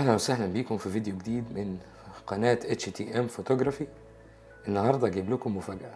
اهلا وسهلا بيكم في فيديو جديد من قناة HTM Photography. النهاردة اجيب لكم مفاجأة،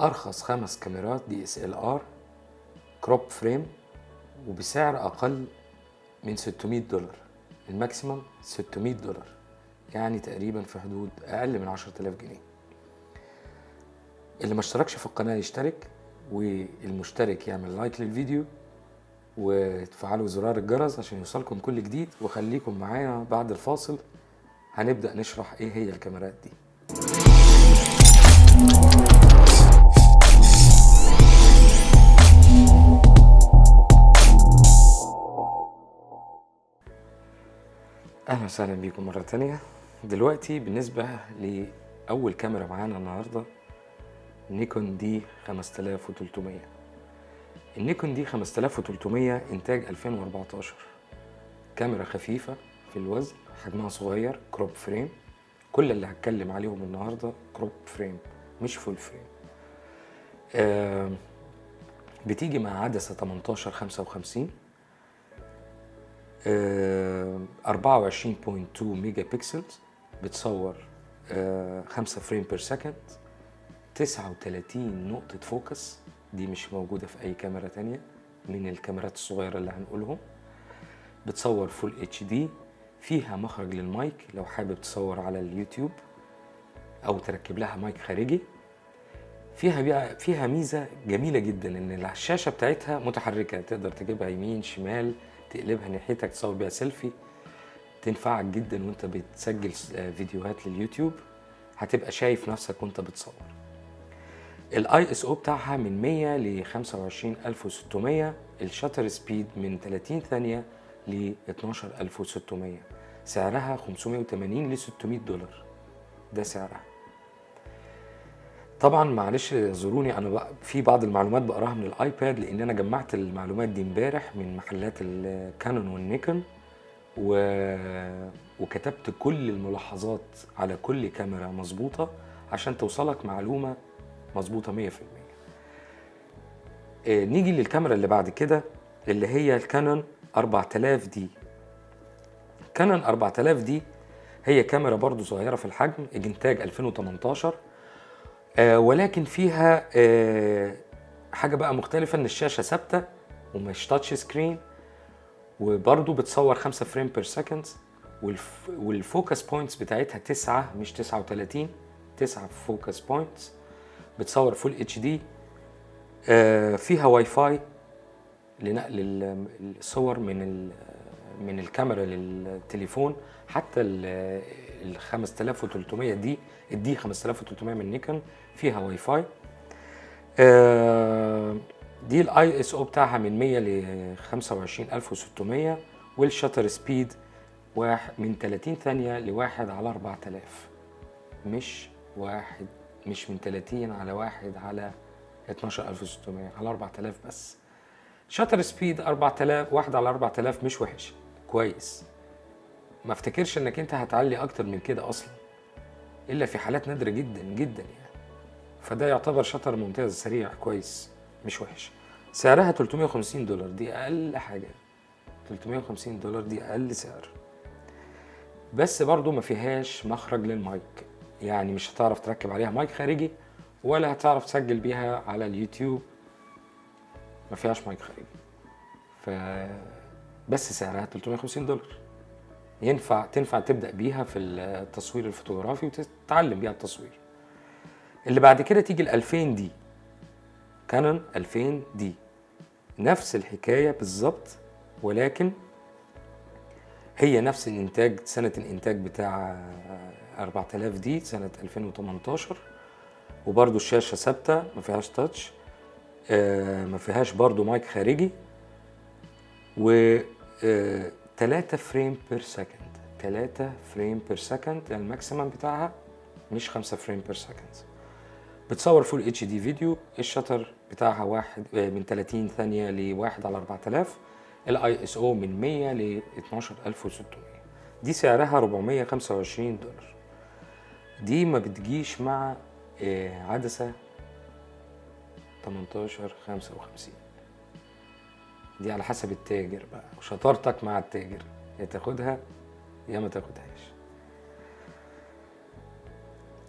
ارخص 5 كاميرات DSLR كروب فريم وبسعر اقل من 600 دولار، الماكسيمم 600 دولار يعني تقريبا في حدود اقل من 10000 جنيه. اللي ما اشتركش في القناة يشترك، والمشترك يعمل لايك للفيديو وتفعلوا زرار الجرس عشان يوصلكم كل جديد. وخليكم معايا بعد الفاصل هنبدأ نشرح ايه هي الكاميرات دي. اهلا وسهلا بيكم مرة تانية. دلوقتي بالنسبة لأول كاميرا معانا النهاردة نيكون D5300. النيكون D5300 إنتاج 2014، كاميرا خفيفة في الوزن، حجمها صغير، كروب فريم. كل اللي هتكلم عليهم النهاردة كروب فريم مش فول فريم. بتيجي مع عدسة 18-55 24.2 ميجا بكسل، بتصور 5 فريم بير سكند، 39 نقطة فوكس، دي مش موجودة في أي كاميرا تانية من الكاميرات الصغيرة اللي هنقولهم. بتصور فول اتش دي، فيها مخرج للمايك لو حابب تصور على اليوتيوب أو تركب لها مايك خارجي. فيها ميزة جميلة جدا إن الشاشة بتاعتها متحركة، تقدر تجيبها يمين شمال، تقلبها ناحيتك، تصور بيها سيلفي، تنفعك جدا وأنت بتسجل فيديوهات لليوتيوب، هتبقى شايف نفسك وأنت بتصور. الاي اس او بتاعها من 100 ل 25600، الشاتر سبيد من 30 ثانيه ل 12600، سعرها 580 ل 600 دولار، ده سعرها. طبعا معلش اعذروني، انا في بعض المعلومات بقراها من الايباد لان انا جمعت المعلومات دي امبارح من محلات الكانون والنيكون وكتبت كل الملاحظات على كل كاميرا مظبوطه عشان توصلك معلومه مظبوطة 100%. نيجي للكاميرا اللي بعد كده اللي هي الكانون 4000 دي. كانون 4000 دي هي كاميرا برضو صغيرة في الحجم، إنتاج 2018، ولكن فيها حاجة بقى مختلفة إن الشاشة ثابتة ومش تاتش سكرين، وبرضو بتصور 5 فريم بير سكند، والفوكس بوينتس بتاعتها 9 مش 39، 9 فوكس بوينتس. بتصور فول اتش دي، فيها واي فاي لنقل الصور من الكاميرا للتليفون. حتى ال 5300 دي، الدي 5300 من نيكون، فيها واي فاي. دي الاي اس او بتاعها من 100 ل 25600، والشاتر سبيد من 30 ثانيه ل 1/4000، مش من 30 على 1 على 12600، على 4000 بس. شاتر سبيد 4000، 1/4000 مش وحش، كويس. ما افتكرش انك انت هتعلي اكتر من كده اصلا الا في حالات نادره جدا جدا يعني، فده يعتبر شاتر ممتاز، سريع، كويس، مش وحش. سعرها 350 دولار، دي اقل حاجه، 350 دولار دي اقل سعر. بس برضو ما فيهاش مخرج للمايك، يعني مش هتعرف تركب عليها مايك خارجي ولا هتعرف تسجل بيها على اليوتيوب، ما فيهاش مايك خارجي. بس سعرها 350 دولار، تنفع تبدأ بيها في التصوير الفوتوغرافي وتتعلم بيها التصوير. اللي بعد كده تيجي ال 2000 دي، كانون 2000 دي نفس الحكاية بالظبط، ولكن هي نفس الانتاج، سنة الانتاج بتاع 4000 دي سنة 2018، وبرضو الشاشة ثابتة، مفيهاش تاتش، مفيهاش برضو مايك خارجي، و 3 فريم بير سكند، 3 فريم بير سكند الماكسيمم بتاعها، مش 5 فريم بير سكند. بتصور فول اتش دي فيديو، الشاتر بتاعها من 30 ثانية ل 1/4000، الاي اس او من 100 ل 12600، دي سعرها 425 دولار. دي ما بتجيش مع عدسة 18-55، دي على حسب التاجر بقى وشطارتك مع التاجر، يا تاخدها يا ما تاخدهاش.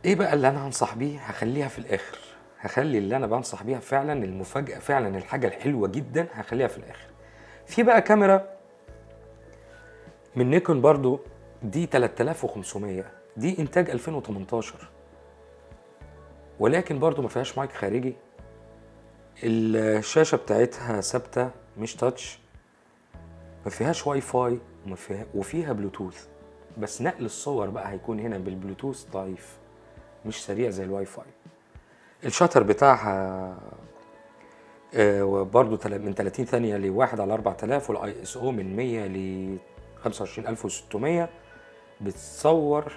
ايه بقى اللي انا هنصح بيه؟ هخليها في الاخر، هخلي اللي انا بنصح بيها فعلا، المفاجأة فعلا، الحاجة الحلوة جدا هخليها في الاخر. في بقى كاميرا من نيكون برضو دي 3500، دي انتاج 2018 ولكن برضو ما فيهاش مايك خارجي، الشاشة بتاعتها ثابتة مش تاتش، ما فيهاش واي فاي وفيها بلوتوث، بس نقل الصور بقى هيكون هنا بالبلوتوث ضعيف مش سريع زي الواي فاي. الشاتر بتاعها برضو من 30 ثانية ل1 على 4000، والاي اس او من 100 ل 25600، بتصور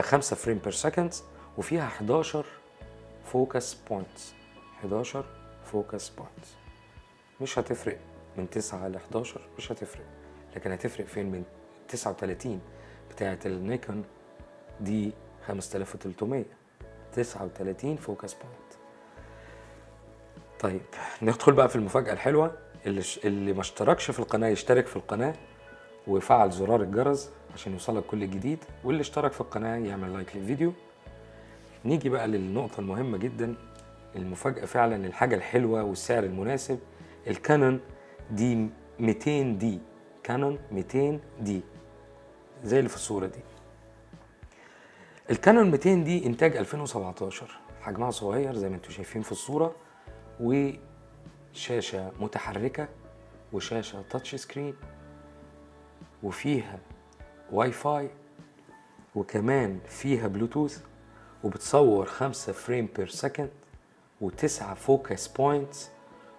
5 فريم بير سكند، وفيها 11 فوكس بوينتس، 11 فوكس بوينتس. مش هتفرق من 9 ل 11 مش هتفرق، لكن هتفرق فين؟ من 39 بتاعة النيكون دي 5300، 39 فوكس بوينت. طيب ندخل بقى في المفاجأة الحلوة. اللي ما اشتركش في القناة يشترك في القناة وفعل زرار الجرس عشان يوصلك كل جديد، واللي اشترك في القناة يعمل لايك للفيديو. نيجي بقى للنقطة المهمة جدا، المفاجأة فعلا، الحاجة الحلوة والسعر المناسب، الكانون دي 200 دي، كانون 200 دي زي اللي في الصورة دي. الكانون 200 دي انتاج 2017، حجمها صغير زي ما انتم شايفين في الصورة، وشاشة متحركة وشاشة تاتش سكرين وفيها واي فاي وكمان فيها بلوتوث، وبتصور 5 فريم بير سكند و9 فوكس بوينتس،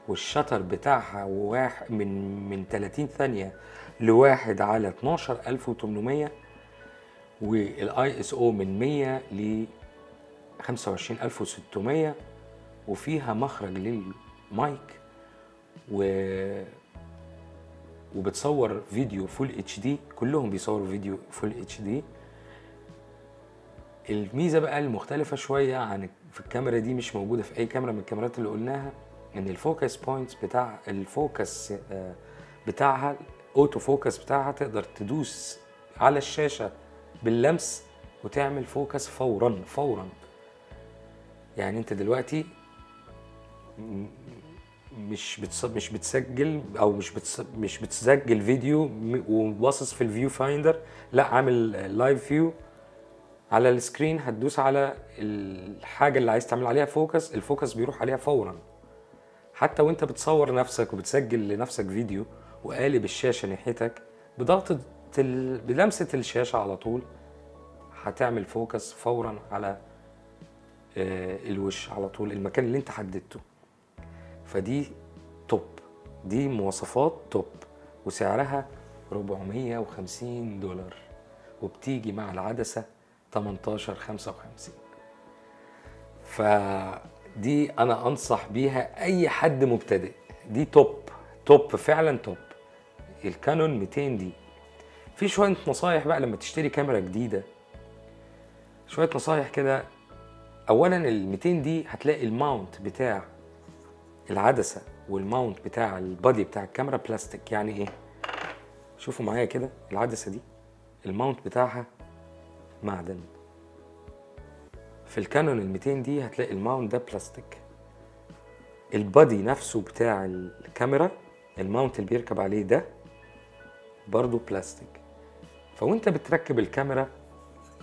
والشطر بتاعها من 30 ثانية ل1 على 12800، والاي اس او من 100 ل 25600، وفيها مخرج للمايك، وبتصور فيديو فول اتش دي، كلهم بيصوروا فيديو فول اتش دي. الميزة بقى المختلفة شوية عن في الكاميرا دي، مش موجودة في أي كاميرا من الكاميرات اللي قلناها، إن الفوكس بوينتس بتاع الفوكس بتاعها، الأوتو فوكس بتاعها، تقدر تدوس على الشاشة باللمس وتعمل فوكس فورا. يعني أنت دلوقتي مش بتسجل أو مش بتسجل فيديو وباصص في الفيو فايندر، لا، عامل لايف فيو على السكرين، هتدوس على الحاجة اللي عايز تعمل عليها فوكس، الفوكس بيروح عليها فورا. حتى وانت بتصور نفسك وبتسجل لنفسك فيديو وقالب الشاشة ناحيتك بلمسة الشاشة على طول هتعمل فوكس فورا على الوش، على طول المكان اللي انت حددته. فدي توب، دي مواصفات توب، وسعرها $450 وبتيجي مع العدسة 18.55. فدي انا انصح بيها اي حد مبتدئ، دي توب فعلا توب، الكانون 200 دي. في شويه نصايح بقى لما تشتري كاميرا جديده، شويه نصايح كده. اولا ال 200 دي هتلاقي الماونت بتاع العدسه والماونت بتاع البادي بتاع الكاميرا بلاستيك. يعني ايه؟ شوفوا معايا كده، العدسه دي الماونت بتاعها معدن. في الكانون ال 200 دي هتلاقي الماونت ده بلاستيك. البادي نفسه بتاع الكاميرا، الماونت اللي بيركب عليه ده برضو بلاستيك. فوانت بتركب الكاميرا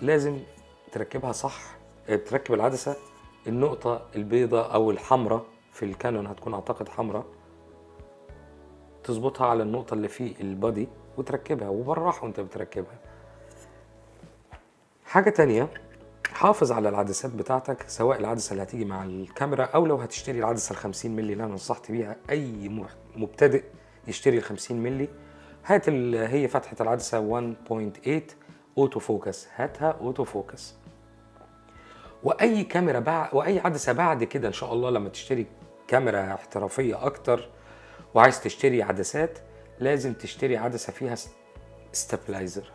لازم تركبها صح، بتركب العدسة النقطة البيضاء او الحمراء، في الكانون هتكون اعتقد حمراء، تظبطها على النقطة اللي في البادي وتركبها، وبالراحة وانت بتركبها. حاجة تانية، حافظ على العدسات بتاعتك، سواء العدسة اللي هتيجي مع الكاميرا أو لو هتشتري العدسة 50 مللي اللي أنا نصحت بيها أي مبتدئ يشتري 50 مللي. هات هي فتحة العدسة 1.8 أوتو فوكس، هاتها أوتو فوكس. وأي كاميرا وأي عدسة بعد كده إن شاء الله لما تشتري كاميرا احترافية أكتر وعايز تشتري عدسات، لازم تشتري عدسة فيها ستابلايزر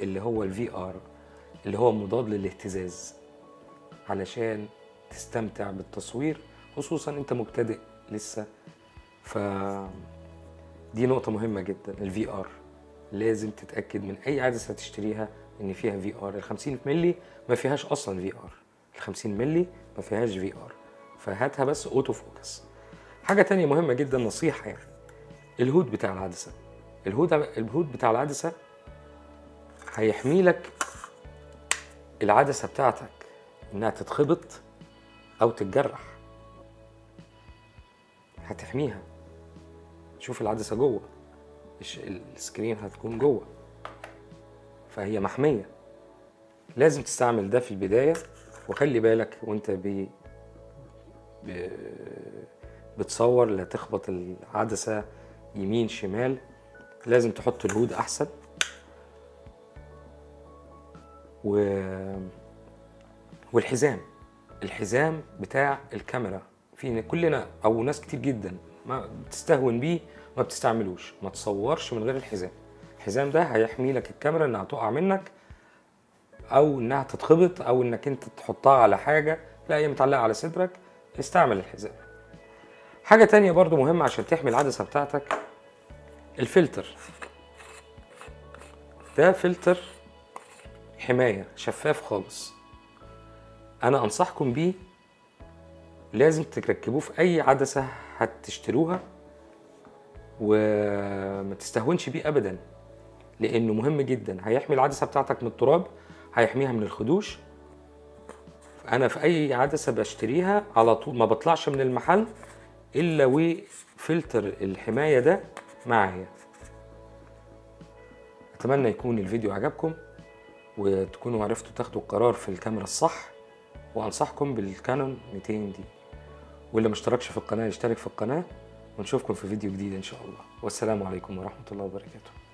اللي هو الفي ار، اللي هو مضاد للاهتزاز، علشان تستمتع بالتصوير، خصوصا انت مبتدئ لسه. ف دي نقطة مهمة جدا، الفي ار. لازم تتاكد من اي عدسه هتشتريها ان فيها في ار. ال 50 مللي ما فيهاش اصلا في ار، ال 50 مللي ما فيهاش في ار، فهاتها بس اوتو فوكس. حاجه ثانيه مهمه جدا، نصيحه يعني، الهود بتاع العدسه، الهود بتاع العدسه هيحمي لك العدسه بتاعتك انها تتخبط او تتجرح، هتحميها. شوف العدسه جوه السكرين، هتكون جوه، فهي محميه. لازم تستعمل ده في البدايه، وخلي بالك وانت بتصور لا تخبط العدسه يمين شمال، لازم تحط الهود احسن. والحزام، الحزام بتاع الكاميرا، في كلنا او ناس كتير جدا ما بتستهون بيه، ما بتستعملوش، ما تصورش من غير الحزام. الحزام ده هيحمي لك الكاميرا انها تقع منك او انها تتخبط او انك انت تحطها على حاجه لا هي متعلقه على صدرك، استعمل الحزام. حاجه تانية برضو مهمه عشان تحمي العدسه بتاعتك، الفلتر. ده فلتر حمايه شفاف خالص، انا انصحكم بيه، لازم تركبوه في اي عدسه هتشتروها، وما تستهونش بيه ابدا، لانه مهم جدا، هيحمي العدسه بتاعتك من التراب، هيحميها من الخدوش. انا في اي عدسه بشتريها على طول ما بطلعش من المحل الا وفلتر الحمايه ده معايا. اتمنى يكون الفيديو عجبكم وتكونوا عرفتوا تاخدوا القرار في الكاميرا الصح، وانصحكم بالكانون 200 دي. واللي ما اشتركش في القناه يشترك في القناه، ونشوفكم في فيديو جديد ان شاء الله، والسلام عليكم ورحمه الله وبركاته.